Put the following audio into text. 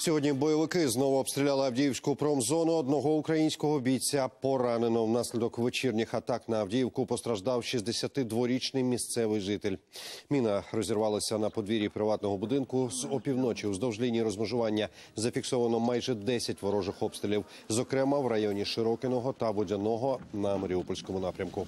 Сьогодні бойовики знову обстріляли Авдіївську промзону. Одного українського бійця поранено. Внаслідок вечірніх атак на Авдіївку постраждав 62-річний місцевий житель. Міна розірвалася на подвір'ї приватного будинку. З опівночі уздовж лінії розмежування зафіксовано майже 10 ворожих обстрілів, зокрема в районі Широкиного та Водяного на Маріупольському напрямку.